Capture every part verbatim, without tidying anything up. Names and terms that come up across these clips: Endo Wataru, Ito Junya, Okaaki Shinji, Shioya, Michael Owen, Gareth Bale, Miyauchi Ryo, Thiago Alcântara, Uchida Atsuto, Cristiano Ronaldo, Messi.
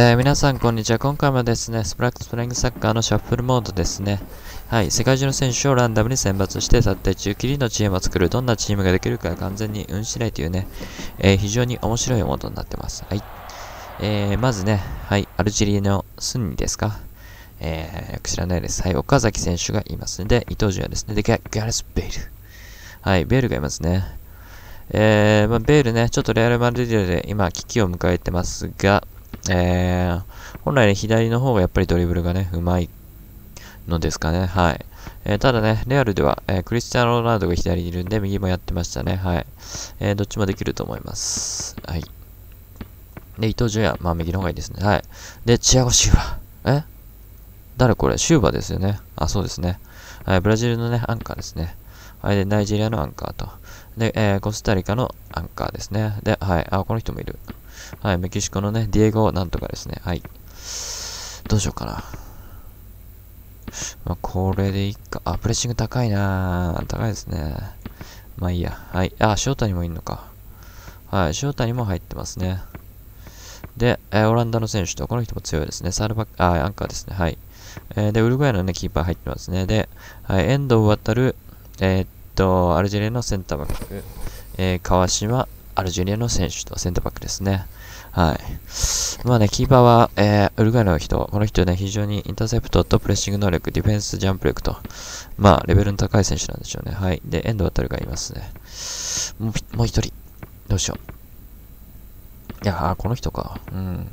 えー、皆さんこんにちは。今回もですね、スプラッシュプレイングサッカーのシャッフルモードですね。はい、世界中の選手をランダムに選抜して、たったじゅうきりのチームを作る。どんなチームができるか完全に運しないというね、えー、非常に面白いモードになってます。はい。えー、まずね、はい、アルジェリアのスンニですか。えー、よく知らないです。はい、岡崎選手がいますので、伊東純也ですね。で、ギャレス・ベイル。はい、ベイルがいますね。えー、まあ、ベイルね、ちょっとレアル・マドリードで今、危機を迎えてますが、えー、本来ね、左の方がやっぱりドリブルがね、うまいのですかね。はい。えー、ただね、レアルでは、えー、クリスティアーノ・ロナウドが左にいるんで、右もやってましたね。はい。えー、どっちもできると思います。はい。で、伊東純也、まあ、右の方がいいですね。はい。で、チアゴ・シューバー。え誰これシューバーですよね。あ、そうですね。はい、ブラジルのね、アンカーですね。はい、で、ナイジェリアのアンカーと。で、えー、コスタリカのアンカーですね。で、はい、あ、この人もいる。はい、メキシコのね、ディエゴなんとかですね。はい。どうしようかな。まあ、これでいいか。あ、プレッシング高いなぁ。高いですね。まあいいや。はい。あ、塩谷もいるのか。はい、塩谷も入ってますね。で、えー、オランダの選手と、この人も強いですね。サルバック、あ、アンカーですね。はい。えー、で、ウルグアイのね、キーパー入ってますね。で、はい、遠藤渡る、えー、っと、アルジェリアのセンターバック、えー、川島、アルジェリアの選手とセンターバックですね。はい。まあね、キーパーは、えー、ウルグアイの人、この人ね、非常にインターセプトとプレッシング能力、ディフェンスジャンプ力と、まあ、レベルの高い選手なんでしょうね。はい。で、遠藤渡るがいますね。もう、もう一人。どうしよう。いやー、この人か。うん。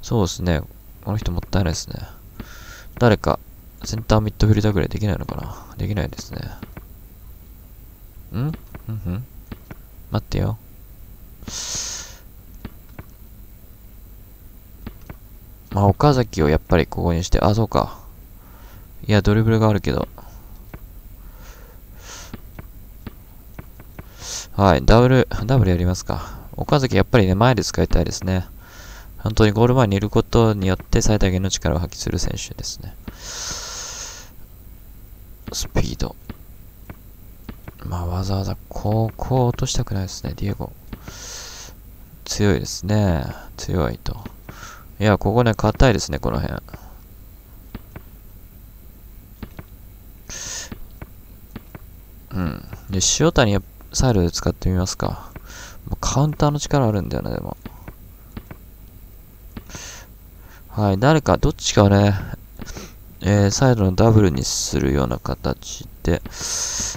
そうですね。この人もったいないですね。誰か、センターミッドフィルダーぐらいできないのかな？できないですね。ん？うんうん。待ってよ。まあ、岡崎をやっぱりここにして、あ、そうか。いや、ドリブルがあるけど。はい、ダブル、ダブルやりますか。岡崎やっぱりね、前で使いたいですね。本当にゴール前にいることによって最大限の力を発揮する選手ですね。スピード。まあ、わざわざここを落としたくないですね、ディエゴ。強いですね。強いと。いや、ここね、硬いですね、この辺。うん。で、塩谷、サイドで使ってみますか。カウンターの力あるんだよな、でも。はい、誰か、どっちかをね、えー、サイドのダブルにするような形で使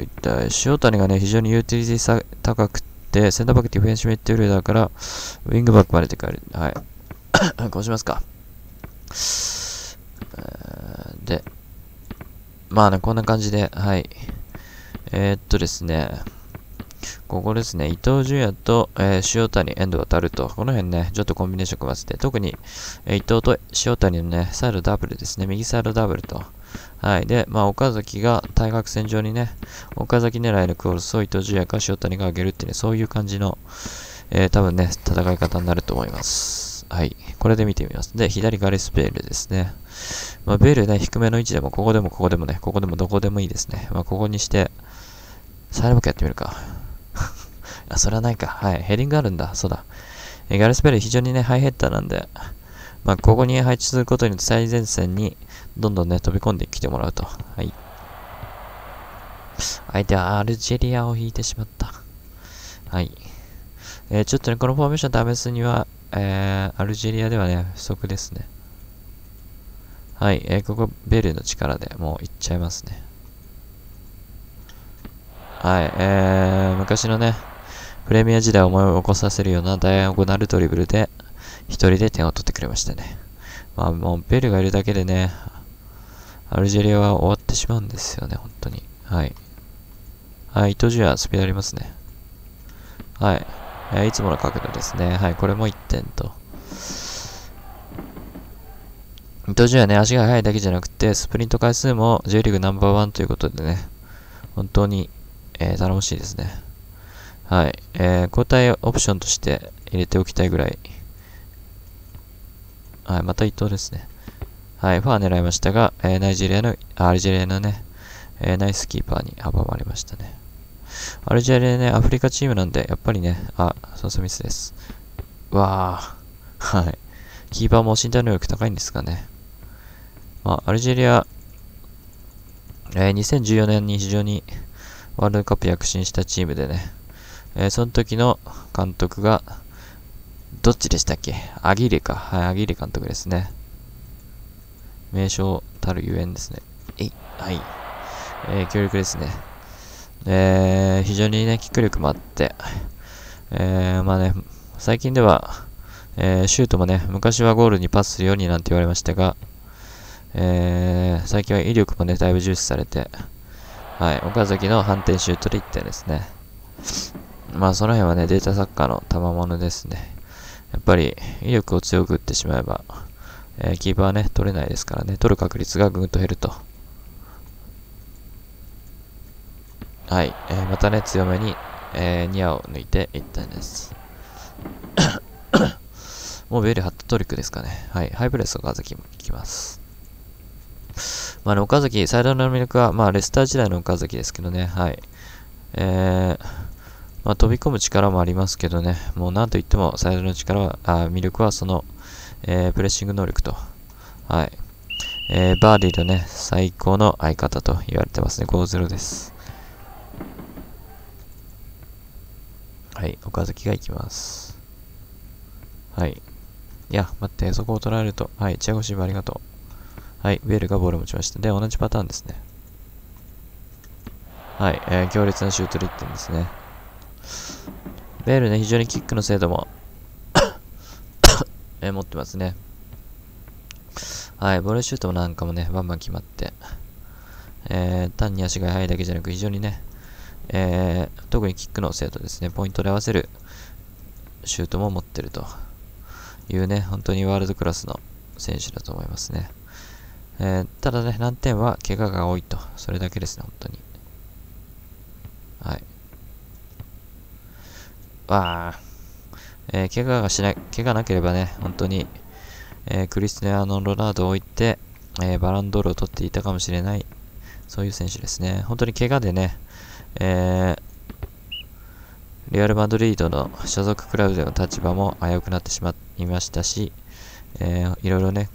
いたい。塩谷がね、非常にユーティリティさ高くて、センターバックディフェンスミッドフィルダーから、ウィングバックまででかい。はい。こうしますか。で、まあね、こんな感じで、はい。えー、っとですね、ここですね、伊東純也と、えー、塩谷、遠藤渡ると、この辺ね、ちょっとコンビネーション組ませて、特に、えー、伊東と塩谷のね、サイドダブルですね、右サイドダブルと。はい。で、まあ、岡崎が対角線上にね、岡崎狙いのクロスを伊東純也か塩谷が上げるってね、そういう感じの、えー、多分ね、戦い方になると思います。はい。これで見てみます。で、左ガレス・ベイルですね。まあ、ベイルね、低めの位置でも、ここでもここでもね、ここでもどこでもいいですね。まあ、ここにして、サイドバックやってみるか。あ、それはないか。はい。ヘディングあるんだ。そうだ。えー、ガレス・ベイル非常にね、ハイヘッダーなんで、まあ、ここに配置することによって最前線にどんどんね、飛び込んできてもらうと。はい。相手はアルジェリアを引いてしまった。はい。えー、ちょっとね、このフォーメーション試すには、えー、アルジェリアではね、不足ですね。はい。えー、ここ、ベイルの力でもういっちゃいますね。はい。えー、昔のね、プレミア時代を思い起こさせるようなダイアゴナルドリブルで、一人で点を取ってくれましたね。まあもう、ベルがいるだけでね、アルジェリアは終わってしまうんですよね、本当に。はい。はい、伊東純也、スピードありますね。はい。えー、いつもの角度ですね。はい、これもいってんと。伊東純也ね、足が速いだけじゃなくて、スプリント回数も J リーグナンバーワンということでね、本当に、えー、頼もしいですね。はい、えー、交代オプションとして入れておきたいぐらい。はい、また伊東ですね。はい、ファー狙いましたが、えー、ナイジェリアの、アルジェリアのね、えー、ナイスキーパーに阻まれましたね。アルジェリアね、アフリカチームなんで、やっぱりね、あ、そうそうミスです。わー。はい。キーパーも身体能力高いんですかね。まあ、アルジェリア、えー、にせんじゅうよねんに非常にワールドカップ躍進したチームでね、えー、その時の監督が、どっちでしたっけ？アギーレか。はい、アギーレ監督ですね。名称たるゆえんですね。えい、はい。えー、強力ですね。えー、非常にね、キック力もあって、えー、まあね、最近では、えー、シュートもね、昔はゴールにパスするようになんて言われましたが、えー、最近は威力もね、だいぶ重視されて、はい、岡崎の反転シュートでいってんですね。まあ、その辺はね、データサッカーの賜物ですね。やっぱり、威力を強く打ってしまえば、えー、キーパーはね、取れないですからね、取る確率がぐんと減ると。はい、えー、またね、強めに、えー、ニアを抜いていったんです。もうベイルハットトリックですかね。はい、ハイプレス岡崎も効きます。まあね、岡崎、最大の魅力は、まあ、レスター時代の岡崎ですけどね、はい。えー、まあ、飛び込む力もありますけどね、もうなんといっても最大の力は、あ魅力はその、えー、プレッシング能力と、はい。えー、バーディーのね、最高の相方と言われてますね、ごたいゼロです。はい、岡崎が行きます。はい。いや、待って、そこを取られると。はい、チアゴシーブありがとう。はい、ベールがボールを持ちました。で、同じパターンですね。はい、えー、強烈なシュートでいってんですね。ベールね、非常にキックの精度も、えー、持ってますね。はい、ボールシュートなんかもね、バンバン決まって、えー、単に足が速いだけじゃなく、非常にね、えー、特にキックの精度ですね、ポイントで合わせるシュートも持ってるというね、本当にワールドクラスの選手だと思いますね。えー、ただね、難点は怪我が多いと、それだけですね、本当に。はい。わあ、えー、怪我がしない、怪我なければね、本当に、えー、クリスティアーノ・ロナウドを置いて、えー、バロンドールを取っていたかもしれない、そういう選手ですね。本当に怪我でね、えー、レアル・マドリードの所属クラブでの立場も危うくなってしまいましたし、えー、いろいろね、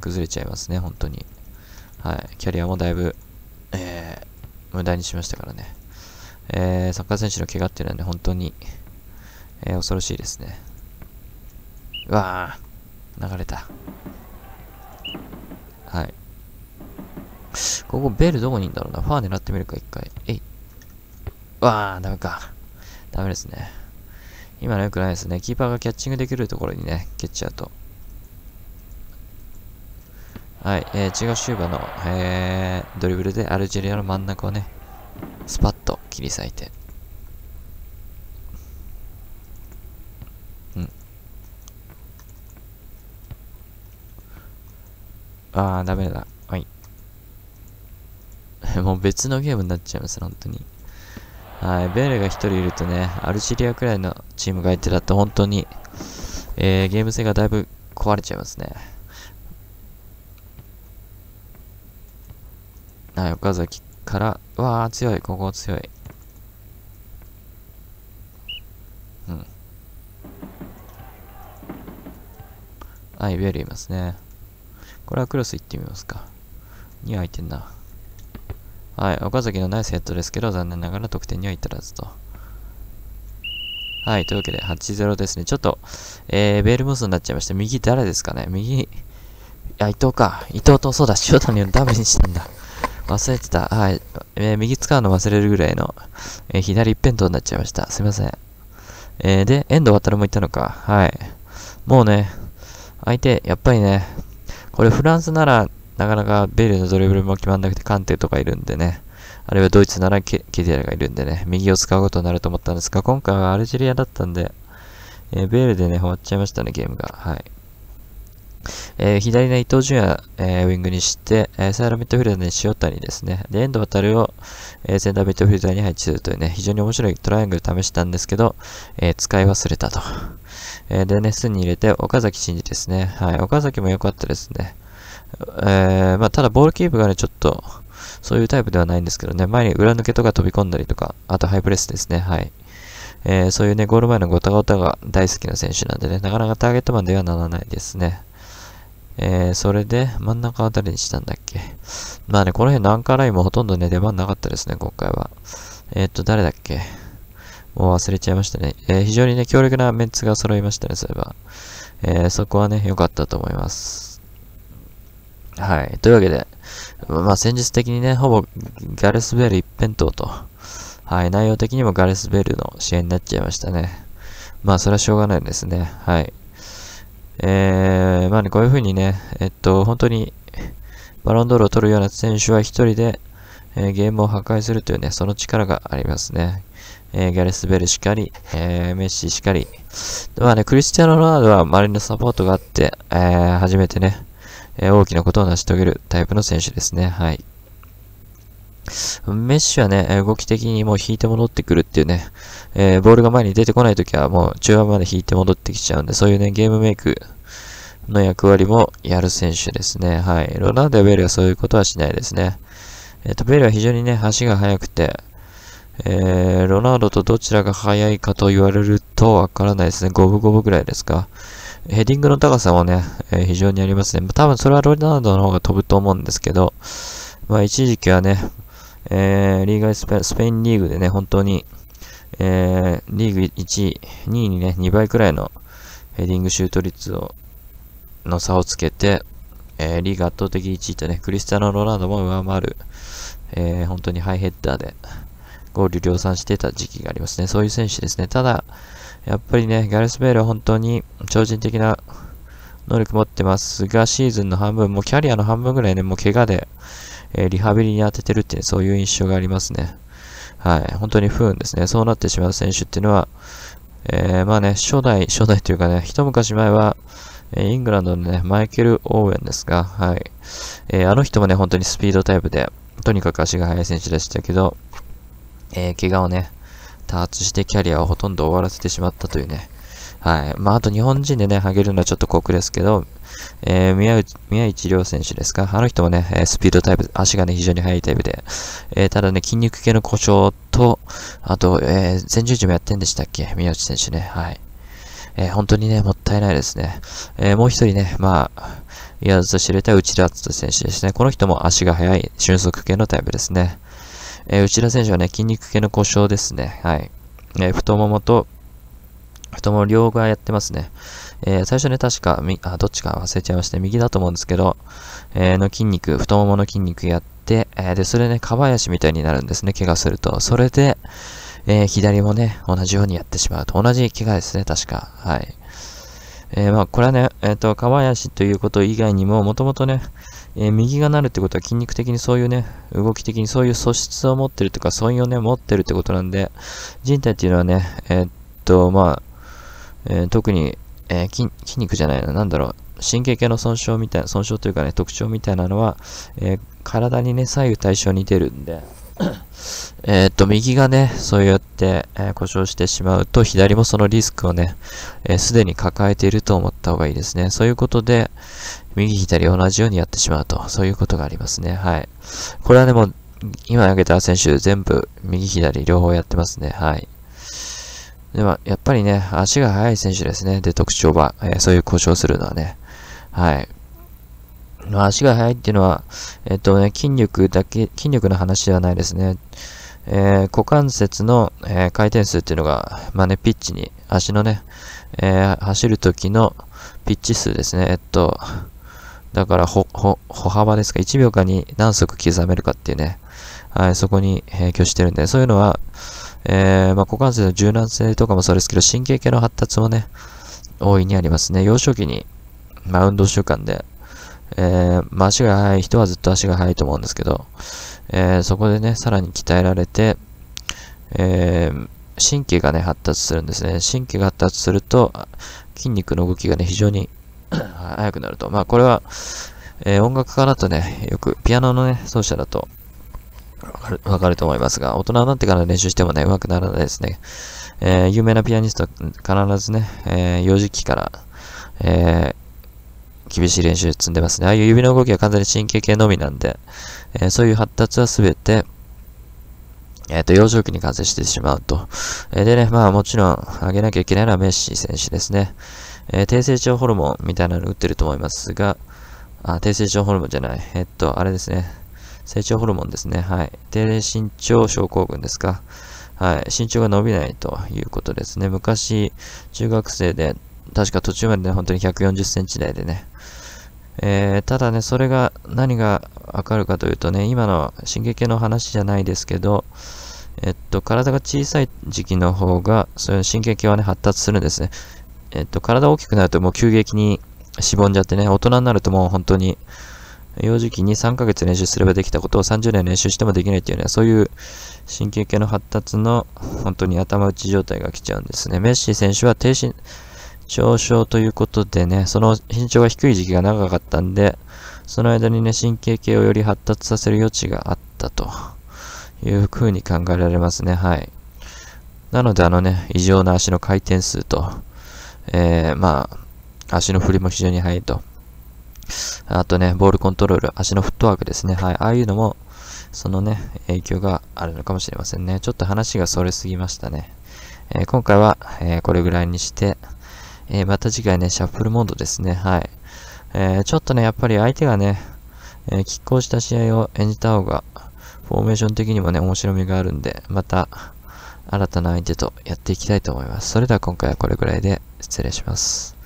崩れちゃいますね、本当に。はい、キャリアもだいぶ、えー、無駄にしましたからね。えー、サッカー選手の怪我っていうのはね、本当に、えー、恐ろしいですね。うわー、流れた。はい。ここ、ベールどこにいるんだろうな。ファー狙ってみるか、一回。えい。わあ、ダメか。ダメですね。今の良くないですね。キーパーがキャッチングできるところにね、蹴っちゃうと。はい、えー、チガシューバの、えー、ドリブルでアルジェリアの真ん中をね、スパッと切り裂いて。うん。ああ、ダメだ。はい。もう別のゲームになっちゃいます、本当に。はい、ベールがひとりいるとね、アルジェリアくらいのチームが相手だと本当に、えー、ゲーム性がだいぶ壊れちゃいますね。はい、岡崎から、うわー、強い、ここ強い。うん。はい、ベールいますね。これはクロスいってみますか。に空いてんな。はい、岡崎のナイスヘッドですけど、残念ながら得点には至らずと。はい、というわけで、はちたいゼロですね。ちょっと、えー、ベールムースになっちゃいました。右誰ですかね。右、いや、伊藤か。伊藤と、そうだ、塩谷をダメにしたんだ。忘れてた。はい、えー、右使うの忘れるぐらいの、えー、左一辺倒になっちゃいました。すいません。えー、で、遠藤航も行ったのか。はい。もうね、相手、やっぱりね、これフランスなら、なかなかベールのドリブルも決まんなくてカンテとかいるんでね。あるいはドイツならケディアがいるんでね。右を使うことになると思ったんですが、今回はアルジェリアだったんで、えー、ベールでね、終わっちゃいましたね、ゲームが。はい。えー、左の伊東純也、えー、ウィングにして、えー、サイドミッドフィルダーに塩谷ですね。で、遠藤航を、えー、センターミッドフィルダーに配置するというね、非常に面白いトライアングル試したんですけど、えー、使い忘れたと。えー、でね、隅に入れて、岡崎慎司ですね。はい。岡崎も良かったですね。えーまあ、ただ、ボールキープがね、ちょっと、そういうタイプではないんですけどね、前に裏抜けとか飛び込んだりとか、あとハイプレスですね、はい。えー、そういうね、ゴール前のゴタゴタが大好きな選手なんでね、なかなかターゲットマンではならないですね。えー、それで真ん中あたりにしたんだっけ。まあね、この辺南下ラインもほとんどね、出番なかったですね、今回は。えー、っと、誰だっけ。もう忘れちゃいましたね。えー、非常にね、強力なメンツが揃いましたね、そういえば。えー、そこはね、良かったと思います。はい。というわけで、まあ戦術的にね、ほぼガレス・ベール一辺倒と。はい。内容的にもガレス・ベールの試合になっちゃいましたね。まあ、それはしょうがないですね。はい。えー、まあね、こういう風にね、えっと、本当に、バロンドールを取るような選手は一人で、えー、ゲームを破壊するというね、その力がありますね。えー、ガレス・ベルしかり、えー、メッシしかり。まあね、クリスティアーノ・ロナウドは周りのサポートがあって、えー、初めてね、えー、大きなことを成し遂げるタイプの選手ですね。はい。メッシはね、動き的にもう引いて戻ってくるっていうね、えー、ボールが前に出てこないときはもう中盤まで引いて戻ってきちゃうんで、そういうね、ゲームメイクの役割もやる選手ですね。はい。ロナウドやベルはそういうことはしないですね。えっと、ベルは非常にね、足が速くて、えー、ロナウドとどちらが速いかと言われるとわからないですね。五分五分くらいですか。ヘディングの高さもね、えー、非常にありますね。多分それはロナウドの方が飛ぶと思うんですけど、まあ一時期はね、えー、リーガスペ、スペインリーグでね、本当に、えー、リーグいちい、にいにね、にばいくらいのヘディングシュート率を、の差をつけて、えー、リーグ圧倒的いちいとね、クリスティアーノ・ロナウドも上回る、えー、本当にハイヘッダーで、ゴール量産してた時期がありますね。そういう選手ですね。ただ、やっぱりね、ガレス・ベールは本当に超人的な能力持ってますが、シーズンの半分、もうキャリアの半分ぐらいね、もう怪我で、えー、リハビリに当ててるって、ね、そういう印象がありますね。はい。本当に不運ですね。そうなってしまう選手っていうのは、えー、まあね、初代、初代というかね、一昔前は、えー、イングランドのね、マイケル・オーウェンですが、はい。えー、あの人もね、本当にスピードタイプで、とにかく足が速い選手でしたけど、えー、怪我をね、多発してキャリアをほとんど終わらせてしまったというね。はい。まあ、あと日本人でね、ハゲるのはちょっと酷ですけど、えー、宮内、宮内亮選手ですか。あの人もね、スピードタイプ、足がね、非常に速いタイプで、えー、ただね、筋肉系の故障と、あと、えー、前十字もやってんでしたっけ、宮内選手ね。はい。えー、本当にね、もったいないですね。えー、もう一人ね、まあ、言わずと知れた内田篤人選手ですね。この人も足が速い、俊足系のタイプですね。えー、内田選手はね、筋肉系の故障ですね。はい。えー、太ももと、太もも両側やってますね。えー、最初ね、確か、み、あ、どっちか忘れちゃいました。右だと思うんですけど、えー、の筋肉、太ももの筋肉やって、えー、で、それね、かばやしみたいになるんですね、怪我すると。それで、えー、左もね、同じようにやってしまうと。同じ怪我ですね、確か。はい。えー、まあ、これはね、えっと、かばやしということ以外にも、もともとね、えー、右がなるってことは筋肉的にそういうね、動き的にそういう素質を持ってるとか、素因をね、持ってるってことなんで、人体っていうのはね、えー、っと、まあ、えー、特に、えー、筋、筋肉じゃないな、なんだろう、神経系の損傷みたいな、損傷というかね、特徴みたいなのは、えー、体にね、左右対称に出るんで、えっと、右がね、そうやって、えー、故障してしまうと、左もそのリスクをね、すでに抱えていると思った方がいいですね。そういうことで、右左同じようにやってしまうと、そういうことがありますね。はい。これはね、もう、今挙げた選手、全部、右左両方やってますね。はい。では、やっぱりね、足が速い選手ですね。で、特徴は、えー、そういう故障するのはね。はい。まあ、足が速いっていうのは、えっとね、筋力だけ、筋力の話ではないですね。えー、股関節の、えー、回転数っていうのが、まあね、ピッチに、足のね、えー、走る時のピッチ数ですね。えっと、だから、ほ、ほ、歩幅ですか。いちびょうかんに何足刻めるかっていうね。はい、そこに影響してるんで、そういうのは、えー、まあ、股関節の柔軟性とかもそうですけど、神経系の発達もね、大いにありますね。幼少期に、まあ、運動習慣で、えー、まあ、足が速い人はずっと足が速いと思うんですけど、えー、そこでね、さらに鍛えられて、えー、神経がね、発達するんですね。神経が発達すると、筋肉の動きがね、非常に速くなると。まあ、これは、えー、音楽家だとね、よく、ピアノのね、奏者だと、わかる、わかると思いますが、大人になってから練習してもね、上手くならないですね。えー、有名なピアニストは必ずね、えー、幼児期から、えー、厳しい練習積んでますね。ああいう指の動きは完全に神経系のみなんで、えー、そういう発達はすべて、えっと、幼少期に完成してしまうと。えー、でね、まあもちろん、上げなきゃいけないのはメッシ選手ですね。えー、低成長ホルモンみたいなの打ってると思いますが、あ、低成長ホルモンじゃない。えっと、あれですね。成長ホルモンですね。はい。低身長症候群ですか。はい。身長が伸びないということですね。昔、中学生で、確か途中までね、本当にひゃくよんじゅっセンチ台でね。えー、ただね、それが、何がわかるかというとね、今の進撃の話じゃないですけど、えっと、体が小さい時期の方が、そういう神経系はね、発達するんですね。えっと、体大きくなるともう急激にしぼんじゃってね、大人になるともう本当に、幼児期にさんかげつ練習すればできたことをさんじゅうねん練習してもできないっていうね、そういう神経系の発達の本当に頭打ち状態が来ちゃうんですね。メッシ選手は低身長症ということでね、その身長が低い時期が長かったんで、その間にね、神経系をより発達させる余地があったと。いうふうに考えられますね。はい。なので、あのね、異常な足の回転数と、えー、まあ、足の振りも非常に速いと。あとね、ボールコントロール、足のフットワークですね。はい。ああいうのも、そのね、影響があるのかもしれませんね。ちょっと話がそれすぎましたね。えー、今回は、えー、これぐらいにして、えー、また次回ね、シャッフルモードですね。はい。えー、ちょっとね、やっぱり相手がね、えー、拮抗した試合を演じた方が、フォーメーション的にもね、面白みがあるんで、また、新たな相手とやっていきたいと思います。それでは今回はこれぐらいで失礼します。